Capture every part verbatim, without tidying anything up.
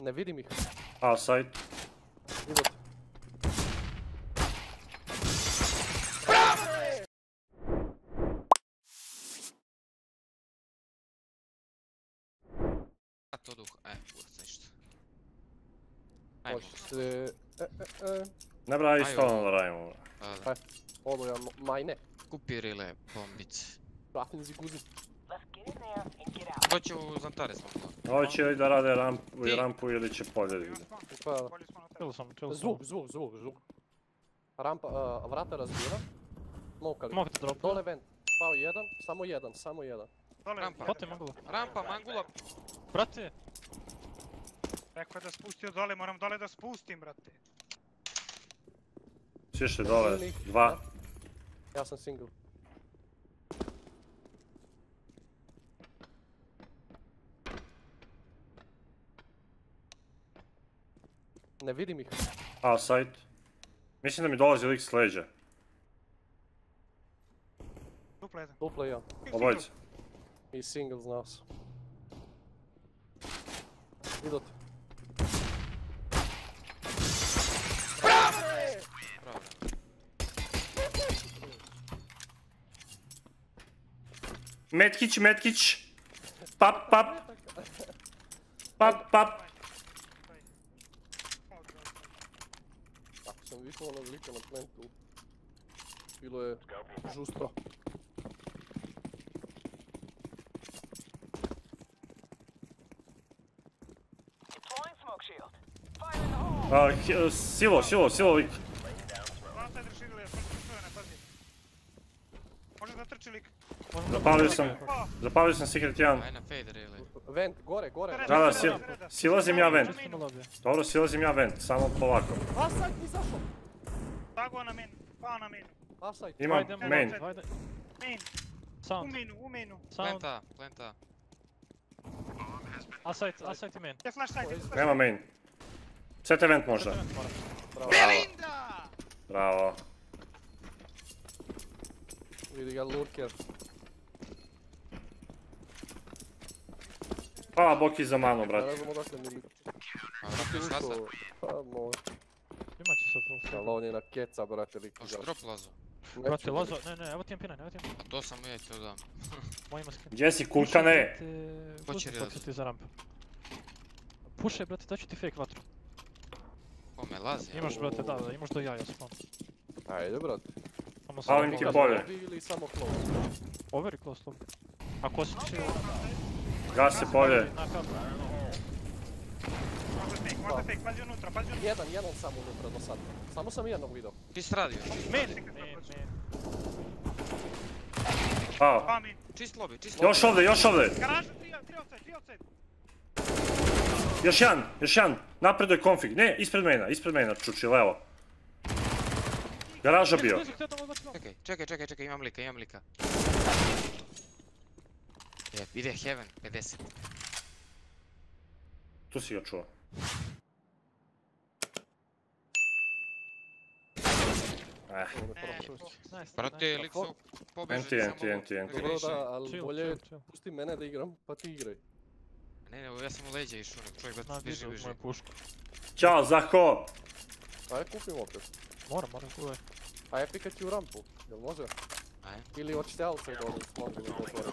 Ne vidim ih. Outside. Ne braj stalno radimo. Pa, odo ja majne. Kupi rile bombice. Pratim si guzi. Hoće u Zantare smo. Hoće ili da rade rampu ili će polje. Zvuk, zvuk, zvuk, zvuk. Rampa, vrata razbira. Mokali. Dole vent. Pao jedan, samo jedan, samo jedan. Rampa, mangula. Brate. Rekao je da spustio dole, moram dole da spustim, brate. Sviše dole, dva. Ja sam single. Ne vidim ih. Outside. Mislim da mi dolazi lik s leđa. Dupla jedan. Dupla jedan. Obojica. I single, znao sam. Idu ti. Metkić, metkić. Pap, pap. Pap, pap. Ako sam vidio ono velika na plantu, bilo je žustro. Silo, silo, silo lik. Možeš da trči lik. Zapalio sam, zapalio sam Secret jedan. Vent, gore, gore. Da, da, silazim ja vent. Dobro, silazim ja vent, samo polako. Asajt mi zašao. Pao na menu, pao na menu. Imam main. U menu, u menu. Plenta, plenta. Asajt, asajt i main. Nema main. Set event možda. Belinda! Bravo. Vidi ga lurker. Hvala Boki za mano, brate. Hvala, on je na keca, brate. Oš drop lazo. Brate, lazo, ne, ne, evo ti imam pinaj, evo ti imam. To sam ja ti odam. Gdje si, kulkane? Počeri lazo. Pušaj ti za rampu. Pušaj, brate, daću ti fake vatru. Kome, lazi? Imaš, brate, da, da, imaš do jaja spawn. Ajde, brate. Palim ti bolje. Over i close loop. A ko si ti? Gasi bolje. Možda fake, pazi unutra, pazi unutra. Jedan, jedan sam unutra do sad. Samo sam jednog vidio. Ti si radio. Meni! Pao. Čist lobby, čist lobby. Još ovdje, još ovdje. Garažu, tri offset, tri offset. Još jedan, još jedan. Napreduje konfig. Ne, ispred mena, ispred mena, čuči, levo. Garaža bio. Čekaj, čekaj, čekaj, čekaj, imam lika, imam lika. Ide heaven, pedeset. Tu si ga čuo. Brate, lik su pobeženi samo. Enti, enti, enti. Dobro da, ali bolje pusti mene da igram, pa ti igraj. Ne, ne, ja sam u leđa išao, nek čovjek da ti biži, biži. Ćao, Zako! Ajde kupim opet. Moram, moram kupiti. Ajde pikat ću u rampu, jel može? Ili očite alce dole, možda mi potvore.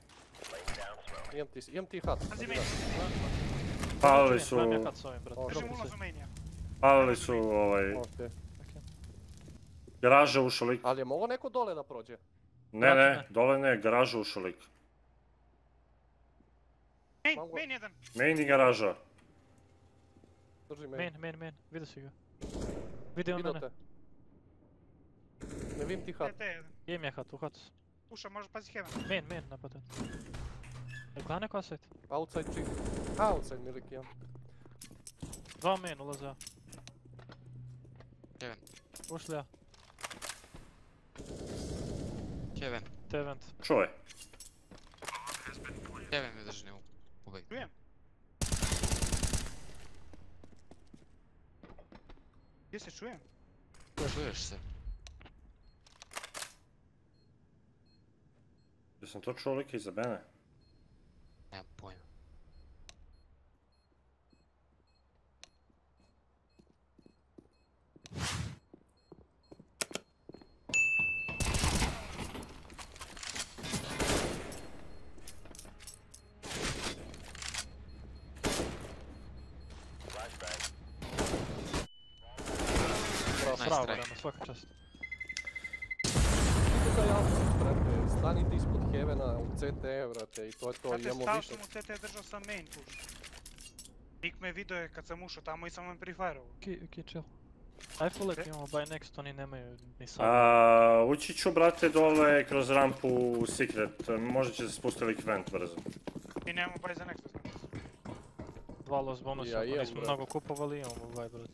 Imam ti hat. Palili su... Palili su ovaj... Garaža ušao lik. Ali je mogo neko dole da prođe? Ne, ne, dole ne, garaža ušao lik. Main, main jedan. Main i garaža. Main, main, main, vidio si ga. Vidio on mene. Ne vidim ti hat. Imam ja hat, u hatu. Uša, može pazi heaven. Main, main, napadaj. Jel' kada neko asajt? Outside tri. Outside mi lik imam. Dva main ulaze. Kevin. Ušli ja. Kevin. Kevin. Čuj. Kevin me drži ne ubeg. Uvijem. Gdje se čujem? Čuješ se. Jesam to čuo like iza mene? Nemam pojma. Bravo, dajmo, svaka čast. Tukaj jasno, brate, stanite ispod Hevena u C T, brate, i to je to, imamo više. Znate, stao sam u C T, držao sam main push. Nik me video je kad sam ušao tamo i sam vam prefire-ovo. Okej, chill. Ajfolek imamo by next, oni nemaju ni sada. Ući ću, brate, dole kroz rampu u Secret, možda će se spustiti lik vent brzo. Mi nemamo by za next, znam. Dva los bonusa, ako nismo mnogo kupovali, imamo by, brate.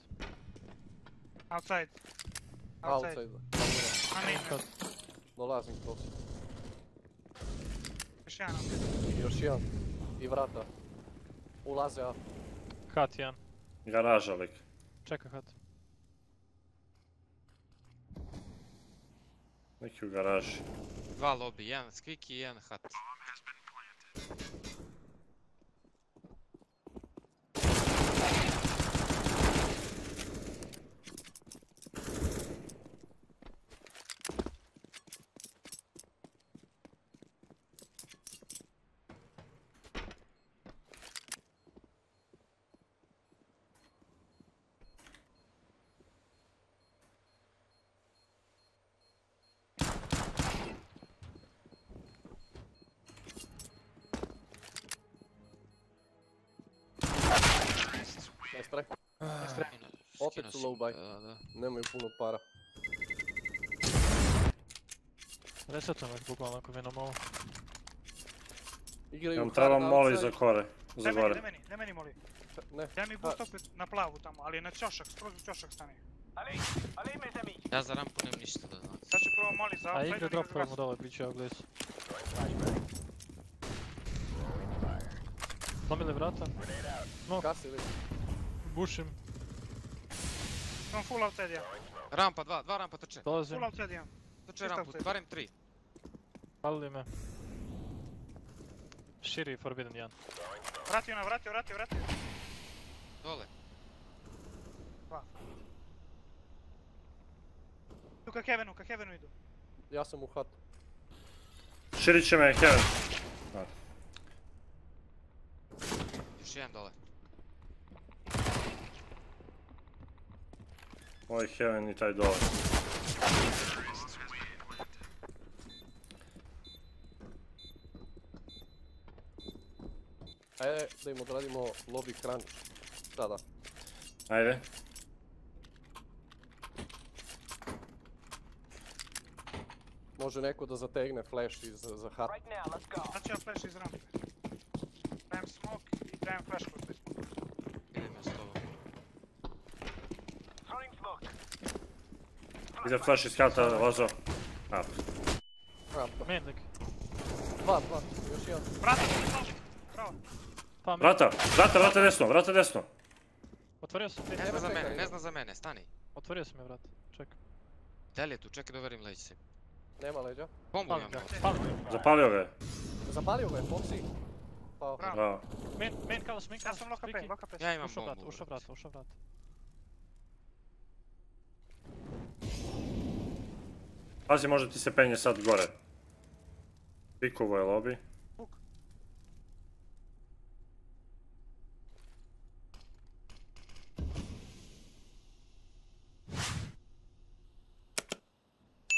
Outside. Outside. Outside. Outside. Dolazim kroz. Još jedan. Još jedan. I vrata. Ulaze A. Hat jedan. Garaža lik. Čeka hat. Neki u garaži. Dva lobby, jedan squeaky i jedan hat. Opet su low buy, nemaju puno para. Resetam već bukvalno ako venom ovo. Imam trebam moli za gore. Ne meni, ne meni moli. Ja mi boost opet na plavu tamo, ali na čošak, skroz u čošak stani. Ja za rampu nemam ništa da znam. Sad ću probam moli za... A igre dropujemo dole, bit ću ja glesu. Lomili vrata. Kasi već. Bušim. Imam full outside jedan. Rampa dva, dva rampa trče. Full outside jedan. Trče rampu, barem tri. Palili me. Širi i forbidden jedan. Vratio nam, vratio, vratio, vratio. Dole. Dva. Tu ka Kevinu, ka Kevinu idu. Ja sam u hatu. Širit će me Kevin. Još jedan dole. Ovo je Heaven i taj dole. Ajde da im odradimo lobby crunch. Da, da. Ajde. Može neko da zategne flash za hat. Sad ću ja flash iz rampe. Dajem smoke i dajem flash kod bez. Ide flash iz hata, lozo. Up. Mendek. Dva, dva, još jedan. Vrata, vrata. Vrata, vrata, vrata desno, vrata desno. Otvorio sam. Ne zna za mene, ne zna za mene, stani. Otvorio sam je vrat, čekaj. Deli je tu, čekaj da uverim leđe. Nema leđa. Bombu imam. Zapalio ga je. Zapalio ga je, Foxy. Bravo. Men kao smink, ja sam loka pet, loka pet. Ja imam bombu. Ušao vrat, ušao vrat. Pazi, možda ti se penje sad gore. Pikovo je lobby. Fuk.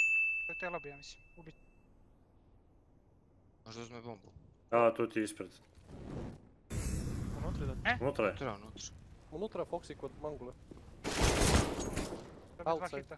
To je te lobby, ja mislim. Ubit. Možda uzme bombu. A, tu ti je ispred. Unutra je da... E? Unutra je. Unutra, unutra. Unutra, Foxy kod Mangule. Outside.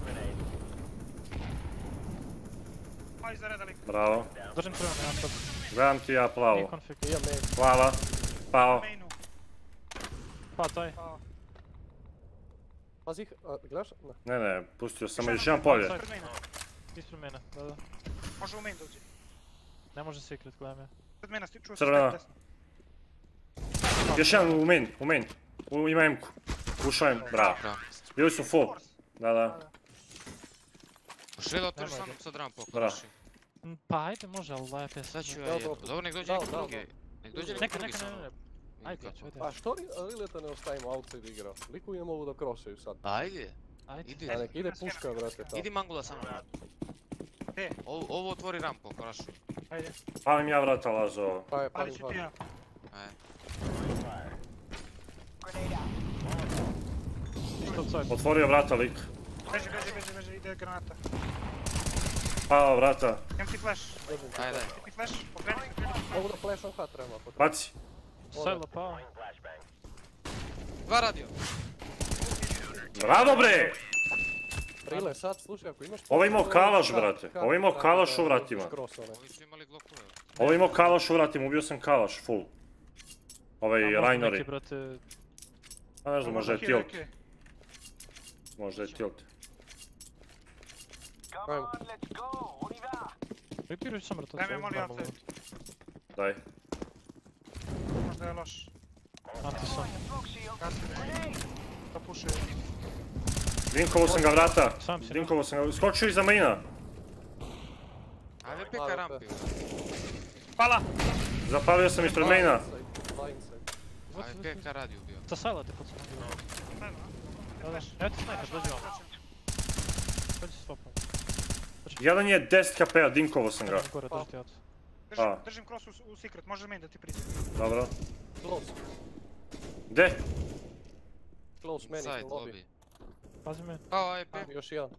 Bravo. Držim prema na napad. Gledam ti ja plavo. Plava. Pao. Pa taj. Pazi ih, gledaš? Ne, ne, pustio sam još jedan polje. Ispred mene, da da. Može u main dođe. Ne može secret, gledam ja. Ispred mene, čuo sam sve desno. Još jedan u main, u main. Ima M-ku. Ušao im, bravo. Bili su full. Da, da. Možeš li da otvoriš sam sa dram pokuši? Pa ajde može, ali da je pes. Sad ću ja jedno. Dobro, nek dođe neki drugi. Nek dođe neki drugi sam. Ajde, ajde. Pa što Rileta ne ostavimo outside igra? Liku idem ovu da crossaju sad. Ajde. Ajde. A nek ide puška, brate. Idi Mangula sa mnom. Ovo otvori ram pokuši. Ajde. Palim ja vrata lazo. Palim ću ti ja. Otvorio vrata lik. Beži, beži, beži, beži, ide granata. Pao vrata. Jem ti flash. Ajde. Jem ti flash, pokreni. Mogu da flasham H treba. Baci. Sajlo pao. Dva radio. Bravo bre! Rile, sad slušaj ako imaš... Ovo imao kalaš, brate. Ovo imao kalaš u vratima. Ovo imao kalaš u vratima, ubio sam kalaš, full. Ovaj Rainori. A ne znam, možda je tilt. Možda je tilt. Ajmo. Repiruj sam rata. Daj mi moli ante. Daj. Možda je loš. Ante sam. Da puši. Drinkovo sam ga vrata. Drinkovo sam ga... Skočio iza maina. Ajde pika rampi. Pala! Zapalio sam ispred maina. Ajde pika radi ubio. Sa sajla te podsmogio. Evo ti snajper, dođi vam. Dođi stopom. Jedan je deset H P-a, dinkovo sam ga. Držim cross u secret, možeš meni da ti priđe. Dobro. Gde? Close meni, lobby. Pazi me. Pao A E P. Još jedan.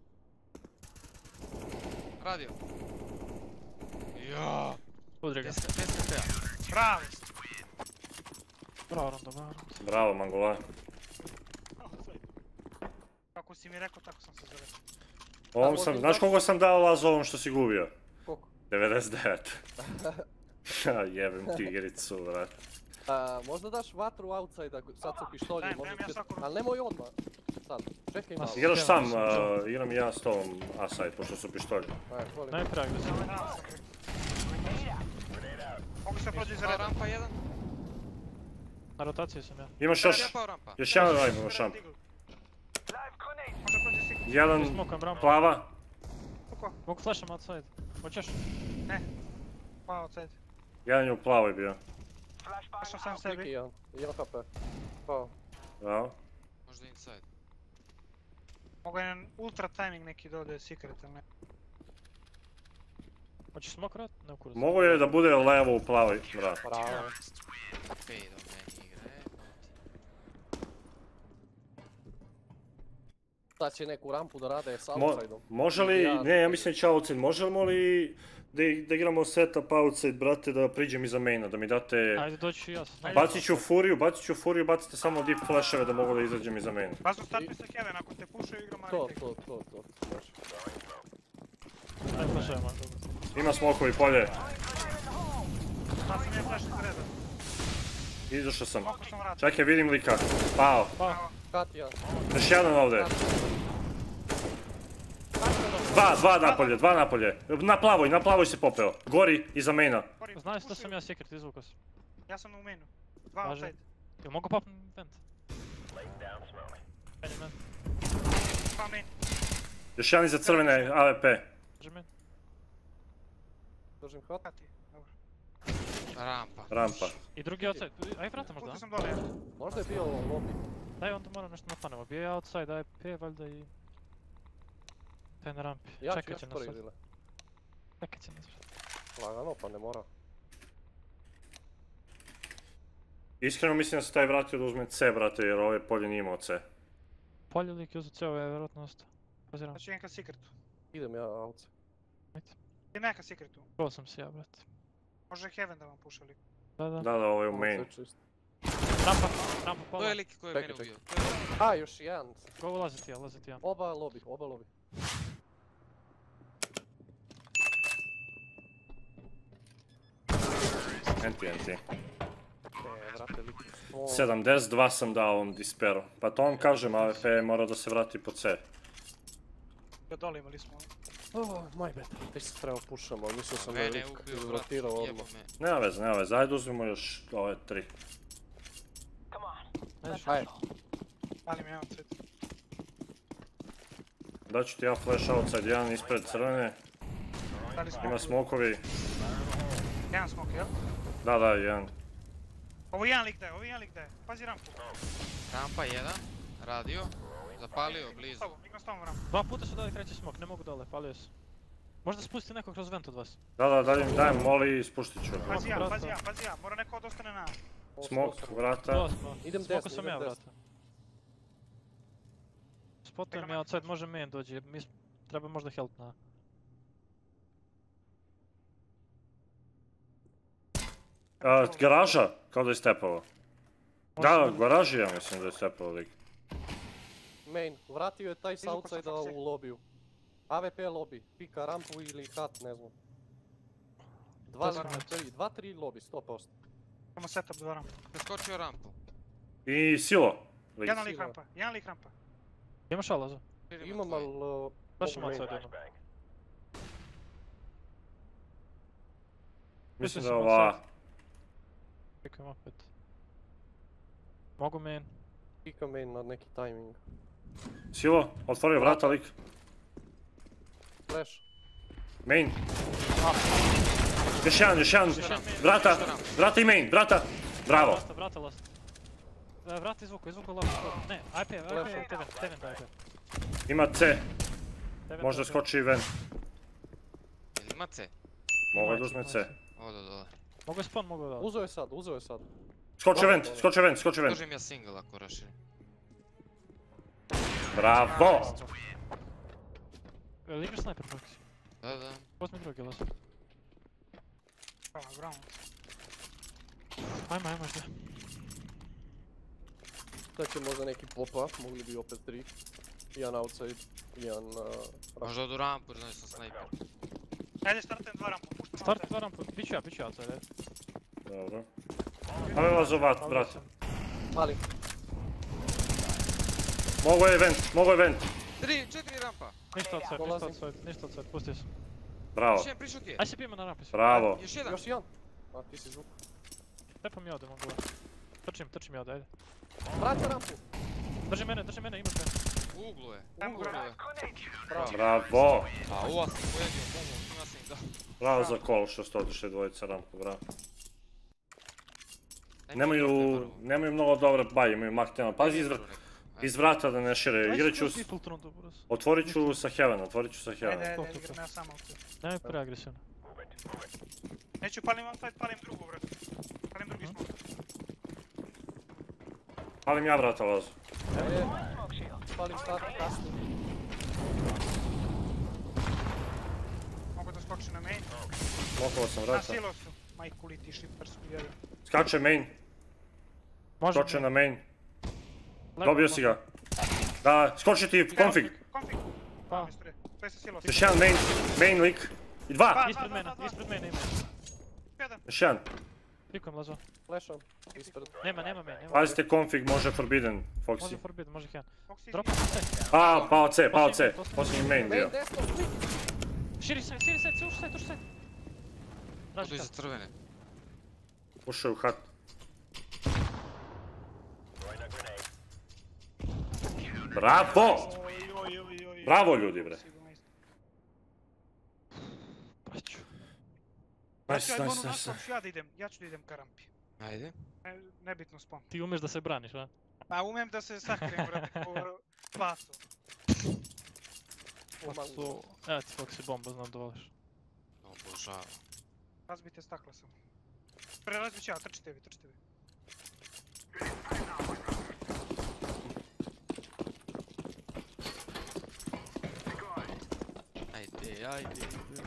Radio. Jaa. Udri ga. deset H P-a. Bravo! Bravo, rondo, bravo. Bravo, Mangula. Kako si mi rekao, tako sam se završio. Ovom sam, znaš koliko sam dao lazo ovom što si gubio? Koliko? devedeset devet. Jebem ti igricu, vrat. Možda daš vatru outside, sad su pištolji, ali nemoj odmah. Sad, čekaj malo. Igraš sam, igram ja s tom aside, pošto su pištolji. Najprije gdje sam. Mogu se prođi za rampa jedan? Na rotaciju sam ja. Imaš još, još jedan rampa imaš rampa. Jedan plava. Mogu flasham outside. Hoćeš? Ne. Plava outside. Jedan je u plavoj bio. Flasham sam sebi. Jedan H P. Plava. Bravo. Možda inside. Mogu jedan ultra timing neki dode secret ili ne. Hoćeš smoke rat? Mogu je da bude levo u plavoj. Bravo. Bravo. Da će neku rampu da rade s outside-om. Može li, ne, ja mislim će outside, možemo li da igramo setup outside, brate, da priđem iza maina, da mi date... Ajde, doći ja sam. Bacit ću furiju, bacit ću furiju, bacite samo deep flasheve da mogu da izađem iza maina. Pazu, startuj sa Heaven, ako te pušaju igram... To, to, to, to. Ajde, flashajmo. Ima smokovi, polje. Sada sam je flash iz reda. Izašao sam. Čekaj, vidim lika. Pao. Još jedan ovdje. Dva, dva napolje, dva napolje. Na plavoj, na plavoj se popeo. Gori, iza maina. Znaš da sam ja secret, izvukao sam. Ja sam u mainu. Dva outside. Jel mogu popnem vent? Još jedan iza crvene A W P. Držim hvatati. Rampa. Rampa. I drugi outside. Aj vrata možda? Možda je bio lobby. Daj, onda moram nešto napanemo. Bio je outside, A W P, valjda i... Taj na rampi. Čekaj će nas sad. Čekaj će nas sad. Lagano, pa ne mora. Iskreno mislim da se taj vratio da uzme C, brate, jer ove polje nije imao C. Polje lik je uzeo C, ovo je vjerojatno ostao. Paziram. Znači neka secretu. Idem ja auce. Ti neka secretu. Gol sam si ja, brate. Može Heaven da vam puša lik. Da, da. Da, da, ovo je u main. Rampa, rampa, pola. To je lik koji je mene ubio. A, još jedan. Go ulazi ti ja, ulazi ti ja. Oba lobby, oba lobby. Enti, enti. sedamdeset dva sam dao ovom Disperu. Pa to vam kažem, A W P je morao da se vrati po C. Ja dole imali smo ovo. Moj beta. Već se trebao pušamo, mislio sam da je lik rotirao odmah. Nema veze, nema veze, ajde uzmimo još ove tri. Ajde. Palim jedan cvjet. Daću ti ja flash outside, jedan ispred crvene. Ima smokovi. Jedan smok, jel? Da, da, jedan. Ovo jedan lik daje, ovo jedan lik daje. Pazi rampu. Rampa jedan, radio, zapalio, blizu. Dva puta su dali kreći smok, ne mogu dole, palio su. Možda spusti neko kroz vent od vas. Da, da, dajem, dajem, moli i spuštit ću. Pazi ja, pazi ja, pazi ja, mora neko odostane na... Smok, vrata. Idem desno, idem desno. Smoko sam ja, vrata. Spotujem ja, odsad može main dođi, treba možda help na... Garaža, kao da je stepovo. Da, garaži ja mislim da je stepovo lik. Main, vratio je taj outside-a u lobiju. A W P lobby, pika rampu ili hat, ne znam. dva tri lobby, sto posto. Samo setup dva rampa. Preskočio rampu. I silo. Jedan lik rampa, jedan lik rampa. Imaš alaza? Imam malo... Baš imam outside jedno. Mislim da ova... Pikam opet. Mogu main. Pikam main na neki timing. Silo, otvorio vrata lik. Flash. Main. Još jedan, još jedan. Vrata, vrata i main, vrata. Bravo. Vrata, vrata last. Vrata izvuku, izvuku last. Ne, I P, I P, Teven, Teven da I P. Ima C. Možda skoči i ven. Ima C? Mogu da uzme C. Odo, dole. Mogu je spawn, mogu je dole. Uzeo je sad, uzeo je sad. Skoči event, skoči event, skoči event. Držim ja single ako raširim. Bravo! Jel igraš sniper proksi? Da, da. Osmi drugi las. Bravo, bravo. Ajmo, ajmo, ajmo. Sada će možda neki pop-up, mogli bi opet tri. Jedan outside, jedan... Možda odu rampu, znači sam sniper. Ajde, startujem dva rampu. Start dva rampu, bit ću ja, bit ću ja outside. Dobro. Ajmo lazovat, brate. Palim. Mogu je event, mogu je event. Tri, četiri rampa. Ništa outside, ništa outside, ništa outside, pusti se. Bravo. Još jedan prišut je. Ajde se pijemo na rampi. Bravo. Još jedan. Još jedan. A, ti si zvuk. Tepam ja ovdje, mogu da. Trčim, trčim ja ovdje, ajde. Vrati rampu. Drži mene, drži mene, imaš mene. U uglu je. U uglu je. Bravo. A, u vas sam pojedio, bomo, ima sam im dao. Bravo za kol što ste otišli dvojica rampu, bravo. Nemaju mnogo dobre baje, imaju mahtena. Pazi iz vrata da ne šire, igrat ću... Otvorit ću sa Heaven, otvorit ću sa Heaven. Ajde, ajde, igram ja samo ovdje. Nemoj preagresivno. Neću palim outside, palim drugu vratu. Palim drugi smog. Palim ja vrata lazu. Ajde, palim start kasnije. Mogu da skoči na main. Lokalo sam vrata. Na silo su, majku li ti šipar su jedan. Skače main. Skoče na main. Dobio si ga. Da, skoči ti config. Config. Pa. Još jedan main, main lik. I dva. Ispred mene, ispred mene ima. Još jedan. Klikujem lazo. Flashom. Nema, nema main. Pazite config, može forbidden, Foxy. Može forbidden, može jedan. Dropam C. A, pao C, pao C. Posljednji main bio. Širi side, širi side, uši side, uši side. Odu iza crvene. Ušao je u hat. Bravo! Bravo ljudi bre! Paću. Nice, nice, nice, nice. Ja da idem, ja ću da idem ka rampi. Ajde. Nebitno spam. Ti umeš da se braniš, a? Pa umem da se sakrijem, brate, po placu. Placu... Evo ti kako si bomba, znam da voliš. Obožavam. Razbite stakla sam. Prelazbit ću ja, trčite vi, trčite vi. ja ide, ide.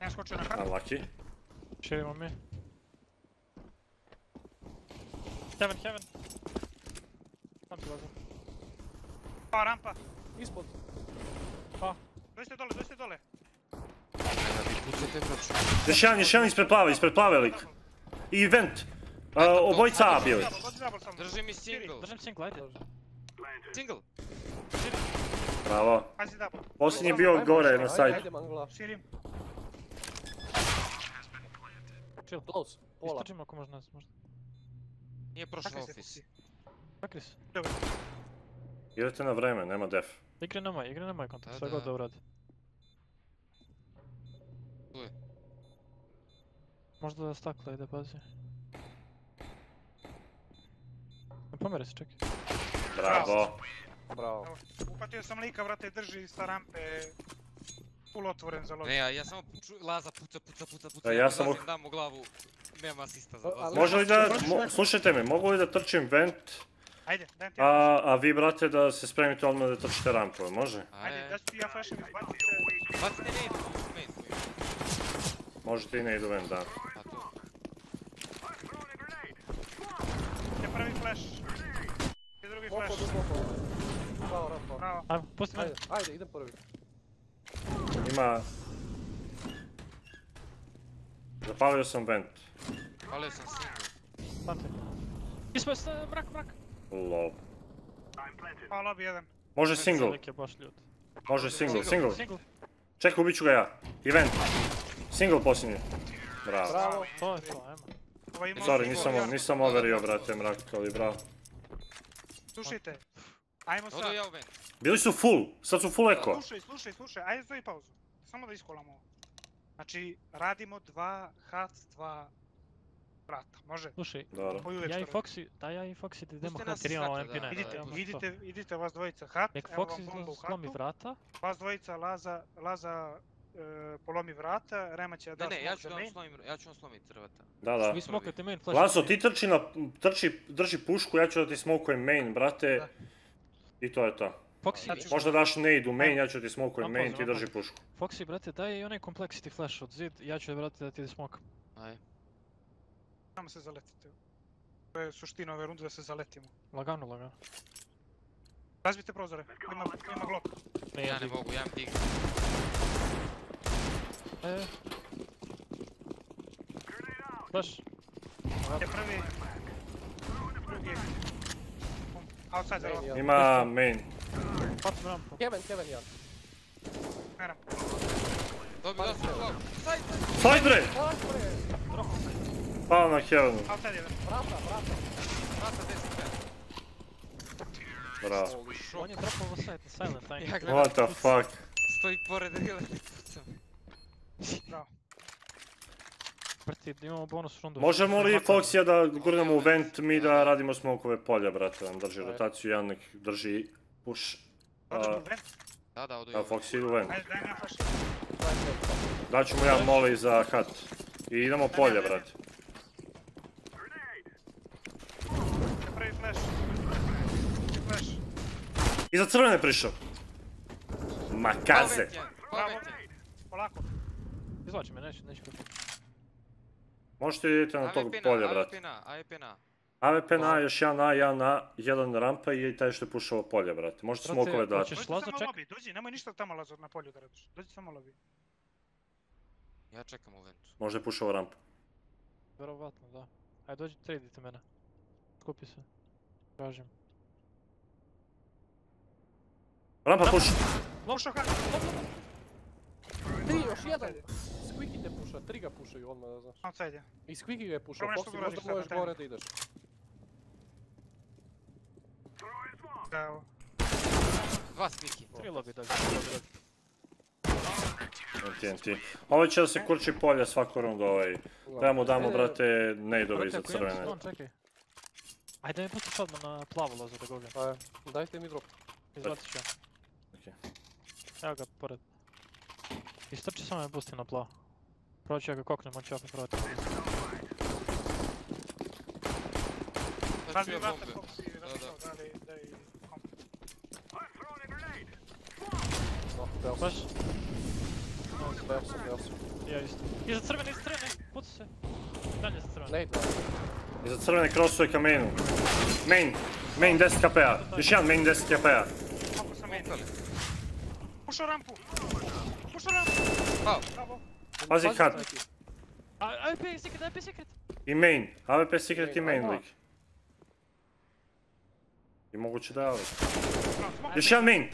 Ja skočio na kartu. Lucky. Širimo mi. Heaven, heaven. Tam ti lažem. Pa, rampa. Ispod. Pa. Dojste dole, dojste dole. Još jedan, još jedan ispred plave, ispred plave lik. I vent. Obojca A bio je. Drži mi single. Držim single, ajde. Single. Bravo. Posljednji je bio gore na sajtu. Širim. Chill, close. Pola. Istočimo ako možda nas, možda. Nije prošao office. Kakri su? Dobar. Idete na vreme, nema def. Igre na maj, igre na maj kontakt, sve god da uradi. Tu je. Možda da stakla ide, pazi. Ne pomere se, čekaj. Bravo. Bravo. Upatio sam lika, vrate, drži sa rampe. Pul otvoren za lovi. Ne, ja samo Laza puca, puca, puca, puca. Ja sam dam u glavu. Nema asista za vas. Može li da, slušajte me, mogu li da trčim vent? Ajde, dajem ti. A vi, brate, da se spremite odmah da trčite rampove, može? Ajde, da ću ja flashim, izbacite. Bacite ne idu, možete ne idu. Možete i ne idu vent, da. Te prvi flash. Te drugi flash. Oko, dugo, oko. Bravo, bravo. Bravo. Ajde, pusti me. Ajde, idem prvi. Ima... Zapalio sam vent. Zapalio sam single. Pante. Ispoj, mrak, mrak. Lob. Pa lob jedan. Može single. Može single, single. Čekaj, ubit ću ga ja. I vent. Single posljednji. Bravo. Bravo, to je to, ajmo. Sorry, nisam overio, brate, mrak, ali bravo. Slušajte. Ajmo sad. Bili su full, sad su full eko. Slušaj, slušaj, slušaj, ajde stoji pauzu. Samo da iskolamo ovo. Znači, radimo dva hac, dva vrata, može? Slušaj, ja i Foxy, da ja i Foxy da idemo hac, jer imamo M P nine. Idite vas dvojica hac, evo vam bomba u hatu. Vas dvojica Laza polomi vrata, Rema će da slomi. Ne, ne, ja ću vam slomiti vrata. Da, da. Lazo, ti drži pušku, ja ću da ti smokujem main, brate. I to je to. Možda daš nade u main, ja ću ti smokujem main, ti drži pušku. Foxy, brate, daj i onaj complexity flash od zid, ja ću, brate, da ti smokam. Ajde. Samo se zaletite. To je suština ove runde, da se zaletimo. Lagano, lagano. Razbijte prozore, ima glock. Ne, ja ne mogu, ja imam dig. Ajde. Flash. Je prvi. Drugi. Outside za ovo. Ima main. Kevin, Kevin, ja. Sajt bre! Pao na Kevinu. Vrata, vrata. Vrata deset pet. Bravo. On je dropao u sajt, silent tank. What the fuck? Stoji pored rila i pucam. Bravo. Brati, imamo bonus rundu. Možemo li Foxija da gurnemo u vent, mi da radimo smokove polja, brate. Vam drži rotaciju, Jan nek drži push. Da, da, odujem. Foxy idu ven. Daću mu ja molej za hat. I idemo polje, brate. Iza crvene je prišao. Ma kaze. Polako. Izlači me, neću kako. Možete idete na tog polje, brate. A V P na, A V P na. A V P na A, još jedan A, jedan A, jedan rampa i taj što je pušao polje, brate. Možete smokove dati. Dođi samo lobi, dođi, nemoj ništa tamo Lazor na polju da radiš. Dođi samo lobi. Ja čekam u ventu. Možda je pušao rampu. Verovatno, da. Ajde, dođi, tradite mene. Skupi se. Tražim. Rampa puša! Pušao kako? Tri, još jedan! Squeaky te puša, tri ga pušaju odmah, da znaš. Outside je. I Squeaky ga je pušao, Foxy možda možeš gore da ideš. Evo. Dva Squeaky. Tri lobi dođe. Ovo će da se kurči polja svaku rundu ovaj. Trebamo damo, brate, nadeove iza crvene. Ajde mi pustiš odmah na plavu Lazo da govljam. Dajte mi drop. Izvlatit ću. Evo ga, pored. Istrči samo me pusti na plavo. Proći ja ga koknem, on će opet provati. Razbio bombe. Da, da. Masz? No, sprawdź sobie osób. Ja jestem. Jest od czerwonej strony, budź się. No nie z strony. Jest od czerwonej crossuje kamienu. Main, main desk K P A. Dyshan, main desk K P A. Puszczę rampu. Puszczę rampu. O, brawo. Masz ich hat. A P secret, A P secret. I main, A P secret i main leak. I moguće da ali. Još jedan main!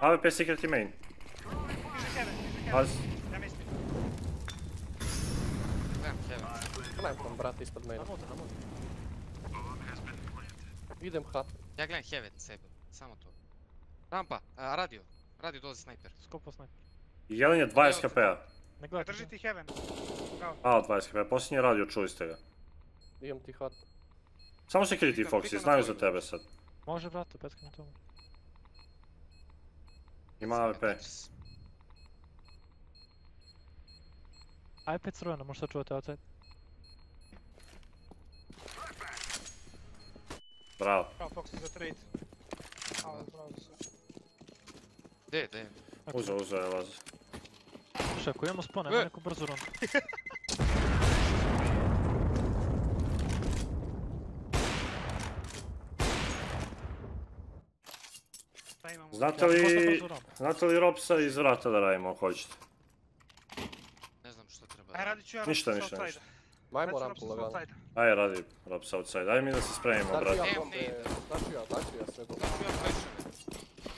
A W P secret i main. Gledam heaven, brate, ispod maina. Idem hat. Ja gledam heaven sebe, samo to. Rampa, radio, radio dolazi sniper. Skopo sniper. Jedan je dvadeset H P-a. Drži ti heaven. A, dvadeset H P-a, posljednji radio, čuli ste ga. Idem ti hat. Samo se kriti, Foxy, znaju za tebe sad. Može, brate, petka na tomu. Ima A W P. A W P crveno, možda čuvate outside. Bravo. Bravo, Foxy, za trade. Bravo, bravo se. Gdje je, gdje je? Uzo, uzo je, lazi. Še, ako imamo spawn, imamo neku brzu rundu. Znate li Ropsa iz vrata da radimo ako hoćete? Ne znam što treba. Aj radit ću ja Ropsa outside. Majmo rampu lagano. Aj radi Ropsa outside, aj mi da se spremimo brati. Znači ja bombe, znači ja, znači ja sve dobro.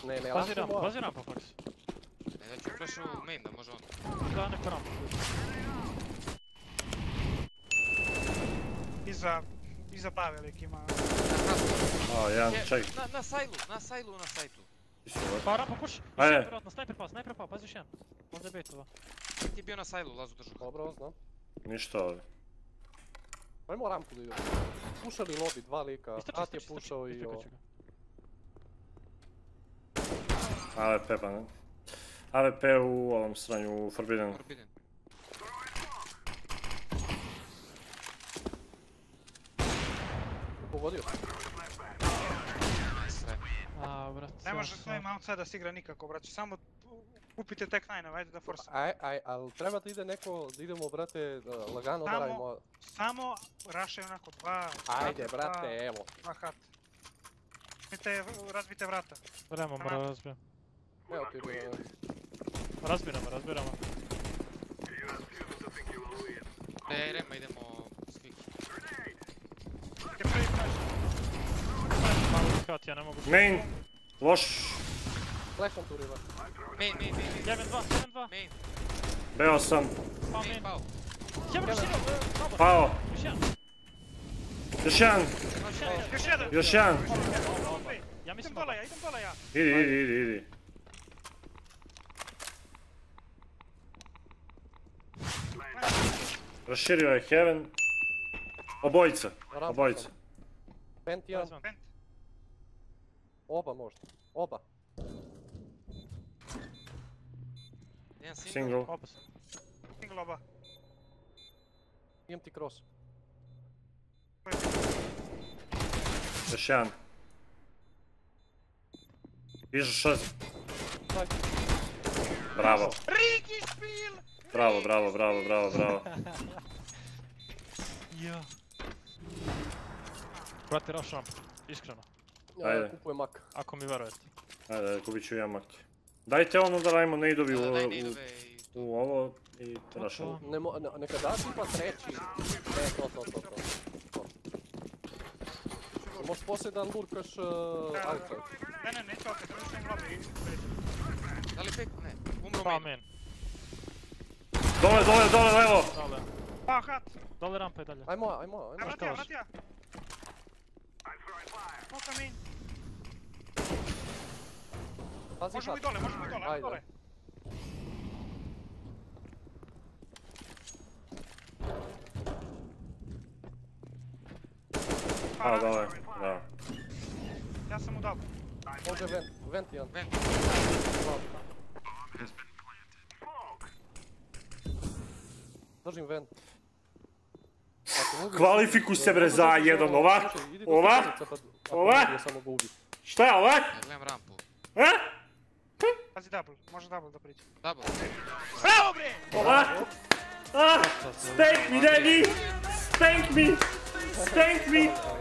Ne, ne, lazi rampa, lazi rampa Fox. Ne, da ću flash u main da može on. Da, neko rampa. Iza, iza bavelik ima. A, jedan, ček. Na sajlu, na sajlu, na sajtu. Pa rampa puš, išem vjerojatno, snajper pao, snajper pao, pazi još jedan. Možda je bejtova. Ti je bio na sajlu, lazu držu. Dobro, znam. Ništa ovdje. Ajmo rampu da idemo. Pušali lobby, dva lika, At je pušao i ovo. A W P pa ne. A W P u ovom sranju, u Forbidden. Pogodio. Ne može svojim outside da se igra nikako, brate, samo kupite tek nine-a, ajde da forsam. Aj, aj, ali treba da ide neko, da idemo, brate, lagano da radimo. Samo rašaj onako, dva... Ajde, brate, evo. Dva hat. Smite, razbite vrata. Vremo, bravo, razbijem. Evo ti bi... Razbiramo, razbiramo. Ne, idemo, idemo... Main! Loš! Flasham tu riva. Main, main, main. jedan dva, jedan dva. Main. Beo sam. Pao, main. Pao. Još jedan. Još jedan. Još jedan. Ja mislim dola ja, idem dola ja. Idi, idi, idi, idi. Raširio je heaven. Obojica, obojica. Pent i on. Oba možda, oba. Single. Single oba. Imam ti cross. Još jedan. Ižu šest. Bravo. Riki špil! Bravo, bravo, bravo, bravo, bravo. Brate, roš ramp, iskreno. Ajde. Kupujem mak. Ako mi verujete. Ajde, kupit ću ja mak. Dajte ono da radimo neidovi u ovo i trašamo. Neka daš tipa treći. Ne, to, to, to, to. Možeš poslije da lurkaš... Ne, ne, ne, to opet, možeš ne glavi. Da li pek? Ne, umro men. Dole, dole, dole, levo! Pa, hat! Dole rampa i dalje. Ajmo, ajmo, ajmo. Vrati ja, vrati ja! Moka main. Možemo i dole, možemo i dole, ajmo dole. A, dole, da. Ja sam u double. Može vent, vent jedan. Vent. Držim vent. Kvalifikuj se bre za jedan, ovak, ovak, ovak, šta ovak? Ja gledam rampu. A? Pazi double, može double da priđe. Double. Bravo bre! Ova! Ah! Stank me, Danny! Stank me! Stank me!